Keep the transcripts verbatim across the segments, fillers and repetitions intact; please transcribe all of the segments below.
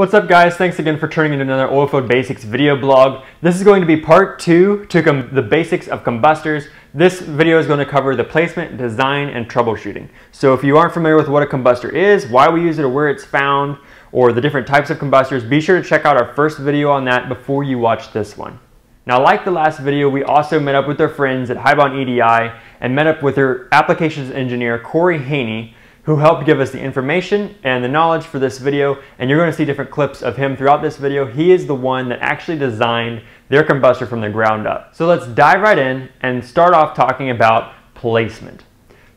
What's up guys, thanks again for turning into another Oilfield Basics video blog. This is going to be part two to the basics of combustors. This video is going to cover the placement, design, and troubleshooting. So if you aren't familiar with what a combustor is, why we use it or where it's found, or the different types of combustors, be sure to check out our first video on that before you watch this one. Now, like the last video, we also met up with our friends at Hy-Bon E D I and met up with their applications engineer, Corey Haney, who helped give us the information and the knowledge for this video, and you're going to see different clips of him throughout this video. He is the one that actually designed their combustor from the ground up. So let's dive right in and start off talking about placement.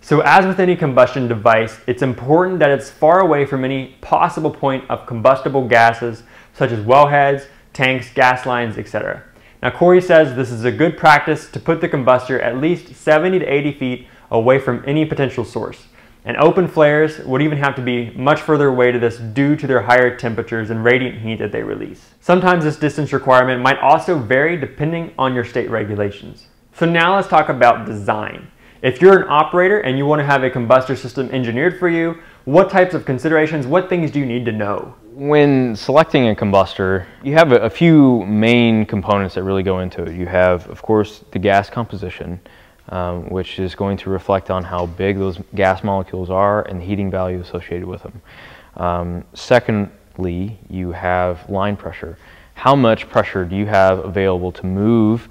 So as with any combustion device, it's important that it's far away from any possible point of combustible gases such as wellheads, tanks, gas lines, et cetera. Now Corey says this is a good practice to put the combustor at least seventy to eighty feet away from any potential source. And open flares would even have to be much further away to this due to their higher temperatures and radiant heat that they release. Sometimes this distance requirement might also vary depending on your state regulations. So now let's talk about design. If you're an operator and you want to have a combustor system engineered for you, what types of considerations, what things do you need to know? When selecting a combustor, you have a few main components that really go into it. You have, of course, the gas composition, Um, which is going to reflect on how big those gas molecules are and the heating value associated with them. Um, secondly, you have line pressure. How much pressure do you have available to move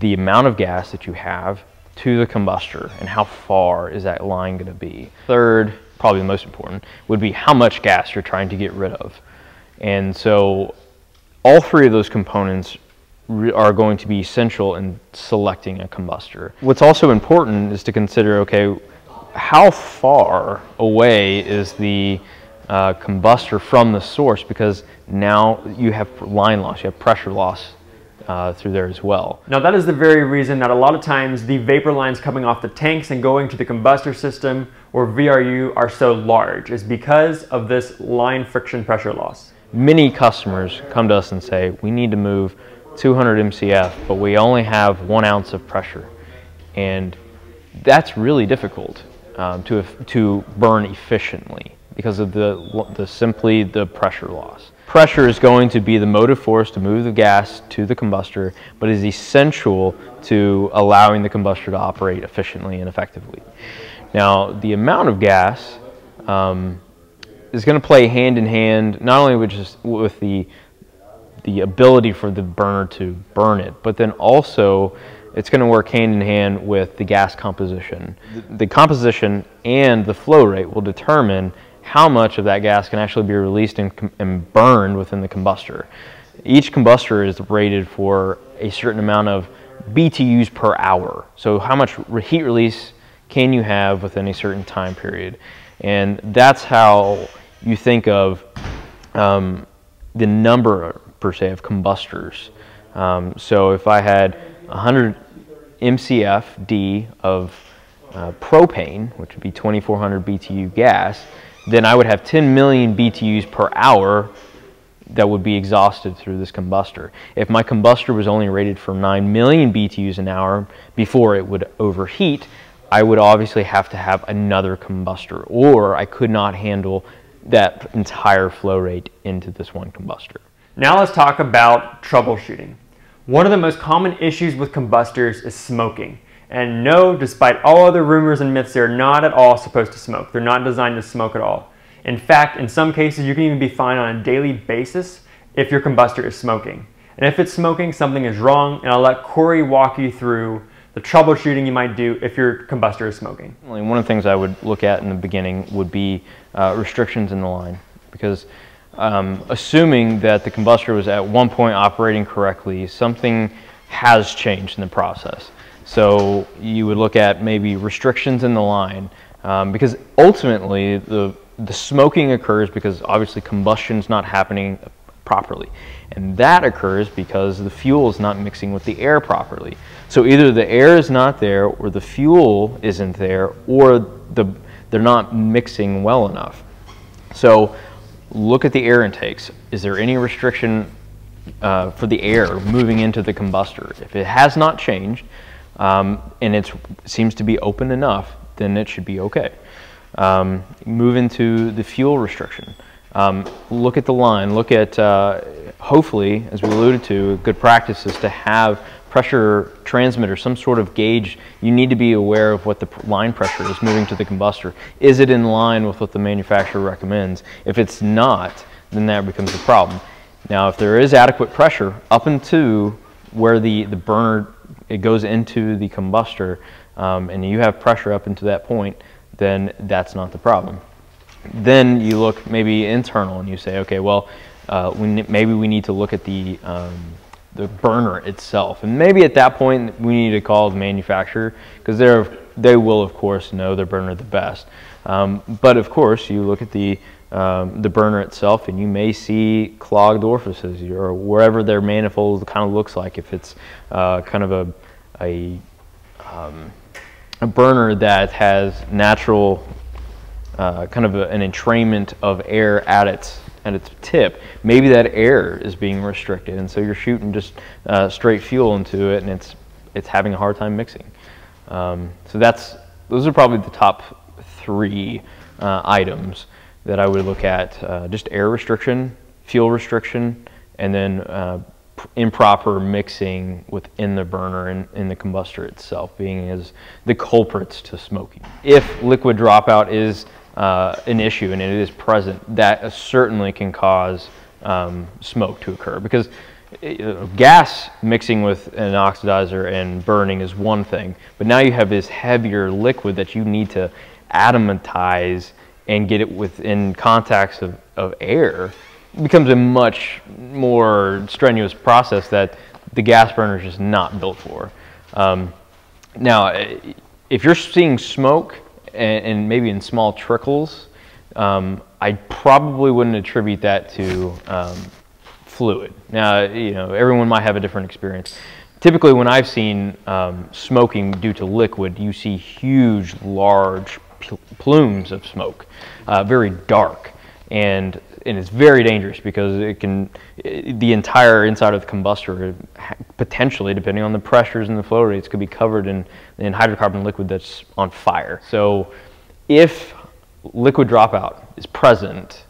the amount of gas that you have to the combustor, and how far is that line going to be? Third, probably the most important, would be how much gas you're trying to get rid of. And so all three of those components are going to be central in selecting a combustor. What's also important is to consider, okay, how far away is the uh, combustor from the source, because now you have line loss, you have pressure loss uh, through there as well. Now that is the very reason that a lot of times the vapor lines coming off the tanks and going to the combustor system or V R U are so large, is because of this line friction pressure loss. Many customers come to us and say, we need to move two hundred M C F, but we only have one ounce of pressure, and that's really difficult um, to to burn efficiently because of the the simply the pressure loss. Pressure is going to be the motive force to move the gas to the combustor, but is essential to allowing the combustor to operate efficiently and effectively. Now, the amount of gas um, is going to play hand in hand, not only with just with the the ability for the burner to burn it, but then also it's going to work hand in hand with the gas composition. The, the composition and the flow rate will determine how much of that gas can actually be released and, and burned within the combustor. Each combustor is rated for a certain amount of B T Us per hour. So how much heat release can you have within a certain time period? And that's how you think of um, the number per se of combustors. Um, so if I had one hundred M C F D of uh, propane, which would be twenty-four hundred B T U gas, then I would have ten million B T Us per hour that would be exhausted through this combustor. If my combustor was only rated for nine million B T Us an hour before it would overheat, I would obviously have to have another combustor, or I could not handle that entire flow rate into this one combustor. Now let's talk about troubleshooting. One of the most common issues with combustors is smoking. And no, despite all other rumors and myths, they're not at all supposed to smoke. They're not designed to smoke at all. In fact, in some cases, you can even be fine on a daily basis if your combustor is smoking. And if it's smoking, something is wrong, and I'll let Corey walk you through the troubleshooting you might do if your combustor is smoking. One of the things I would look at in the beginning would be uh, restrictions in the line, because Um, assuming that the combustor was at one point operating correctly, something has changed in the process. So you would look at maybe restrictions in the line, um, because ultimately the, the smoking occurs because obviously combustion is not happening properly. And that occurs because the fuel is not mixing with the air properly. So either the air is not there, or the fuel isn't there, or the, they're not mixing well enough. So look at the air intakes. Is there any restriction uh, for the air moving into the combustor? If it has not changed um, and it seems to be open enough, then it should be okay. Um, move into the fuel restriction. Um, look at the line, look at, uh, hopefully, as we alluded to, good practices to have pressure transmitter, some sort of gauge. You need to be aware of what the line pressure is moving to the combustor. Is it in line with what the manufacturer recommends? If it's not, then that becomes a problem. Now, if there is adequate pressure up into where the, the burner, it goes into the combustor, um, and you have pressure up into that point, then that's not the problem. Then you look maybe internal and you say, okay, well, uh, we maybe we need to look at the, um, the burner itself. And maybe at that point, we need to call the manufacturer, because they're, they will, of course, know their burner the best. Um, but of course, you look at the, um, the burner itself, and you may see clogged orifices or wherever their manifold kind of looks like. If it's uh, kind of a, a, um, a burner that has natural Uh, kind of a, an entrainment of air at its at its tip, maybe that air is being restricted, and so you're shooting just uh, straight fuel into it, and it's it's having a hard time mixing. Um, so that's those are probably the top three uh, items that I would look at: uh, just air restriction, fuel restriction, and then uh, improper mixing within the burner and in the combustor itself being as the culprits to smoking. If liquid dropout is Uh, an issue and it is present, that certainly can cause um, smoke to occur, because uh, gas mixing with an oxidizer and burning is one thing, but now you have this heavier liquid that you need to atomatize and get it within contacts of, of air. It becomes a much more strenuous process that the gas burner is just not built for. Um, now, if you're seeing smoke, and maybe in small trickles, um, I probably wouldn't attribute that to um, fluid. Now, you know, everyone might have a different experience. Typically, when I've seen um, smoking due to liquid, you see huge, large pl plumes of smoke, uh, very dark, and and it's very dangerous because it can, it, the entire inside of the combustor, potentially, depending on the pressures and the flow rates, could be covered in, in hydrocarbon liquid that's on fire. So if liquid dropout is present,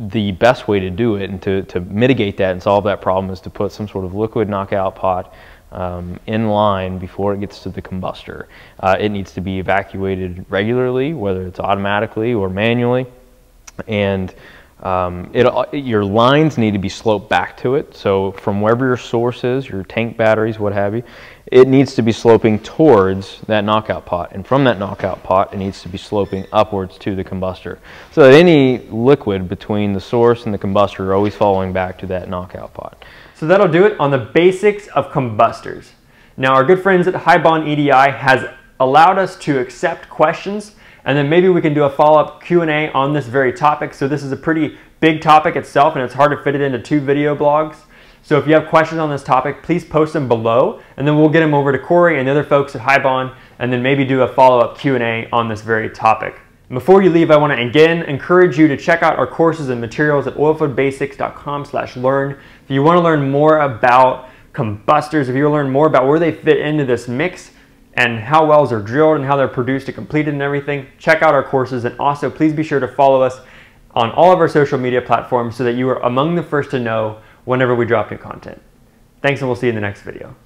the best way to do it and to, to mitigate that and solve that problem is to put some sort of liquid knockout pot um, in line before it gets to the combustor. Uh, it needs to be evacuated regularly, whether it's automatically or manually. And Um, it, your lines need to be sloped back to it. So from wherever your source is, your tank batteries, what have you, it needs to be sloping towards that knockout pot. And from that knockout pot, it needs to be sloping upwards to the combustor. So that any liquid between the source and the combustor are always following back to that knockout pot. So that'll do it on the basics of combustors. Now our good friends at Hy-Bon E D I has allowed us to accept questions, and then maybe we can do a follow-up Q and A on this very topic. So this is a pretty big topic itself, and it's hard to fit it into two video blogs. So if you have questions on this topic, please post them below, and then we'll get them over to Corey and the other folks at Hy-Bon, and then maybe do a follow-up Q and A on this very topic. And before you leave, I want to again encourage you to check out our courses and materials at oilfield basics dot com slash learn. If you want to learn more about combustors, if you want to learn more about where they fit into this mix, and how wells are drilled and how they're produced and completed and everything, check out our courses. And also please be sure to follow us on all of our social media platforms so that you are among the first to know whenever we drop new content. Thanks, and we'll see you in the next video.